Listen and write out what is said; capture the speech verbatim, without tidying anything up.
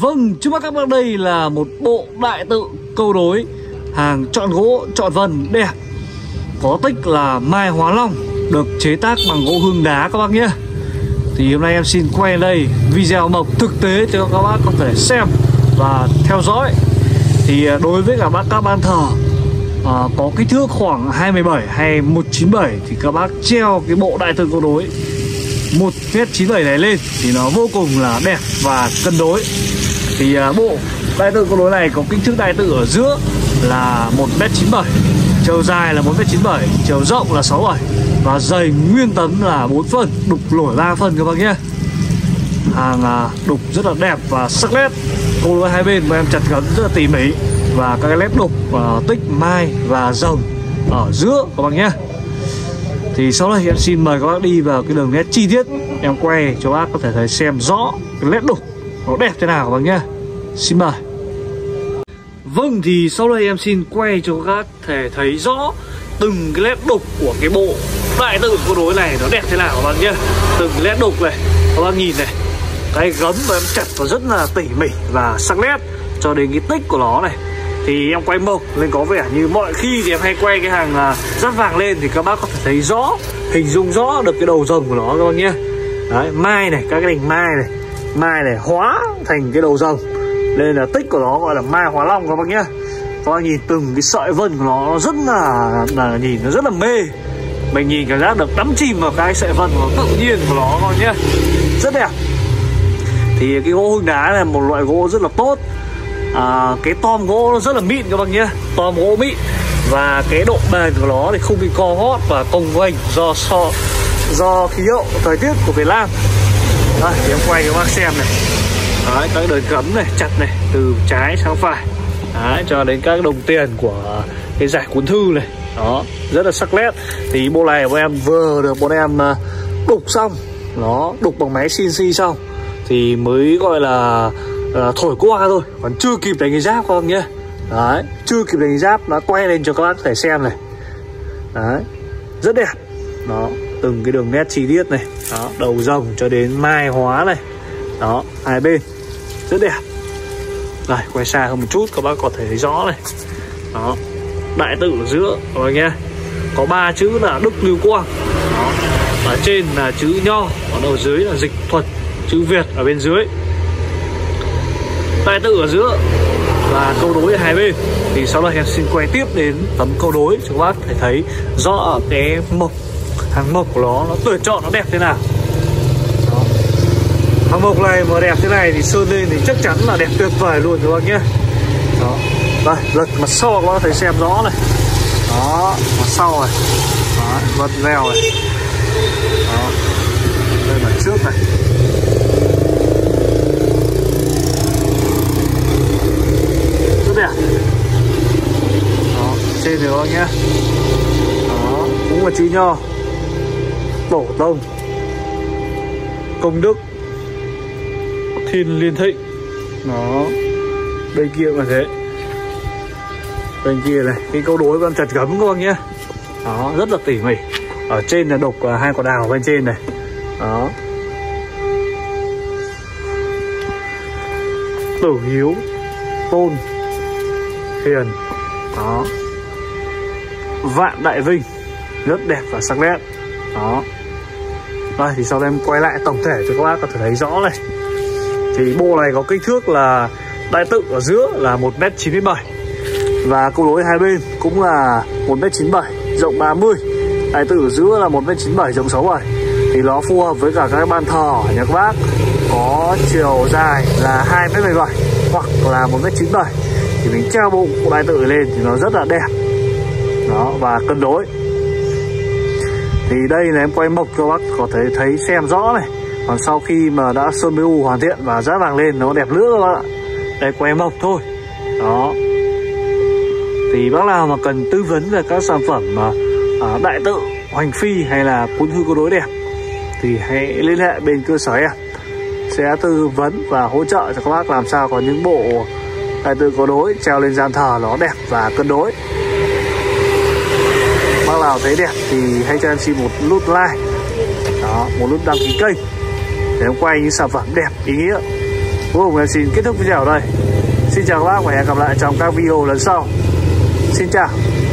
Vâng, trước mắt các bác đây là một bộ đại tự câu đối, hàng chọn gỗ, chọn vần đẹp, có tích là Mai Hóa Long, được chế tác bằng gỗ hương đá các bác nhé. Thì hôm nay em xin quay đây video mộc thực tế cho các bác có thể xem và theo dõi. Thì đối với cả bác các ban thờ à, có kích thước khoảng hai mươi bảy hay một chín bảy thì các bác treo cái bộ đại tự câu đối một mét chín mươi bảy này lên thì nó vô cùng là đẹp và cân đối. Thì à, bộ đại tự câu đối này có kích thước đại tự ở giữa là một mét chín mươi bảy, chiều dài là một mét chín mươi bảy, chiều rộng là sáu mươi bảy và dày nguyên tấm là bốn phân, đục lổi ba phân các bác nhé. Hàng à, đục rất là đẹp và sắc nét. Câu đối hai bên mà em chặt gắn rất là tỉ mỉ và các cái nét đục và tích mai và rồng ở giữa các bác nhé. Thì sau đây em xin mời các bác đi vào cái đường nét chi tiết, em quay cho bác có thể thấy xem rõ cái nét đục nó đẹp thế nào các bác nhé. Xin mời. Vâng, thì sau đây em xin quay cho các bác thể thấy rõ từng cái nét đục của cái bộ đại tự câu đối này nó đẹp thế nào các bác nhé. Từng nét đục này các bác nhìn này, cái gấm mà em chặt nó rất là tỉ mỉ và sắc nét cho đến cái tích của nó này. Thì em quay mộc nên có vẻ như mọi khi thì em hay quay cái hàng dát vàng lên thì các bác có thể thấy rõ, hình dung rõ được cái đầu rồng của nó các bác nhé. Đấy, mai này, các cái đỉnh mai này, mai này hóa thành cái đầu rồng nên là tích của nó gọi là Mai Hóa Long các bác nhé. Các bác nhìn từng cái sợi vân của nó, nó rất là, là nhìn nó rất là mê, mình nhìn cảm giác được đắm chìm vào cái sợi vân của nó, tự nhiên của nó các bác nhé, rất đẹp. Thì cái gỗ hương đá là một loại gỗ rất là tốt. À, cái tom gỗ nó rất là mịn các bác nhé, tom gỗ mịn và cái độ bền của nó thì không bị co hót và cong vênh do so, do khí hậu thời tiết của Việt Nam. Đây, thì em quay cho các bác xem này. Đấy, các đời cấm này, chặt này từ trái sang phải. Đấy, cho đến các đồng tiền của cái giải cuốn thư này, đó rất là sắc nét. Thì bộ này bọn em vừa được bọn em đục xong, nó đục bằng máy xê en xê xong thì mới gọi là À, thổi qua thôi, còn chưa kịp đánh cái giáp các bác nhé. Đấy, chưa kịp đánh cái giáp đã quay lên cho các bác có thể xem này. Đấy, rất đẹp. Đó, từng cái đường nét chi tiết này, đó, đầu rồng cho đến mai hóa này. Đó, hai bên rất đẹp. Đây, quay xa hơn một chút các bác có thể thấy rõ này. Đó, đại tự ở giữa các bác nhé. Có ba chữ là Đức Lưu Quang. Đó, ở trên là chữ Nho, còn ở dưới là Dịch Thuật, chữ Việt ở bên dưới. Đại tự ở giữa và câu đối ở hai bên. Thì sau đây em xin quay tiếp đến tấm câu đối cho các bác phải thấy rõ ở cái mộc, hàng mộc của nó, nó tuyển chọn nó đẹp thế nào. Đó, hàng mộc này mà đẹp thế này thì sơn lên thì chắc chắn là đẹp tuyệt vời luôn các bác nhé. Đó, đây lật mặt sau các bác thấy xem rõ này. Đó, mặt sau này, đó, vật vèo này. Đó, đây mặt trước này. Trên được không nhé. Đó, cũng là chữ Nho, Tổ Tông, Công Đức, Thiên Liên Thịnh. Đó, bên kia là thế, bên kia này cái câu đối con chặt gấm các bác nhé. Đó, rất là tỉ mỉ. Ở trên là độc hai quả đào bên trên này. Đó, Tử Hiếu, Tôn, Hiền. Đó, Vạn Đại Vinh, rất đẹp và sắc nét. Đó, đây thì sau đây em quay lại tổng thể cho các bác có thể thấy rõ này. Thì bộ này có kích thước là đại tự ở giữa là một mét chín mươi bảy và câu đối hai bên cũng là một mét chín mươi bảy, rộng ba mươi. Đại tự ở giữa là một mét chín mươi bảy, rộng sáu mươi bảy. Thì nó phù hợp với cả các bàn thờ nhà các bác có chiều dài là hai mét bảy mươi bảy hoặc là một mét chín mươi bảy thì mình treo bộ đại tự lên thì nó rất là đẹp. Đó, và cân đối. Thì đây là em quay mộc cho bác có thể thấy xem rõ này. Còn sau khi mà đã sơn bê u hoàn thiện và dát vàng lên nó đẹp nữa các bác ạ. Đây quay mộc thôi. Đó, thì bác nào mà cần tư vấn về các sản phẩm mà à, đại tự, hoành phi hay là cuốn hư câu đối đẹp thì hãy liên hệ bên cơ sở em, sẽ tư vấn và hỗ trợ cho các bác làm sao có những bộ đại tự câu đối treo lên gian thờ nó đẹp và cân đối. Bác nào thấy đẹp thì hãy cho em xin một nút like, đó, một nút đăng ký kênh để em quay những sản phẩm đẹp ý nghĩa Vũ Hùng em xin kết thúc video ở đây. Xin chào các bác và hẹn gặp lại trong các video lần sau. Xin chào.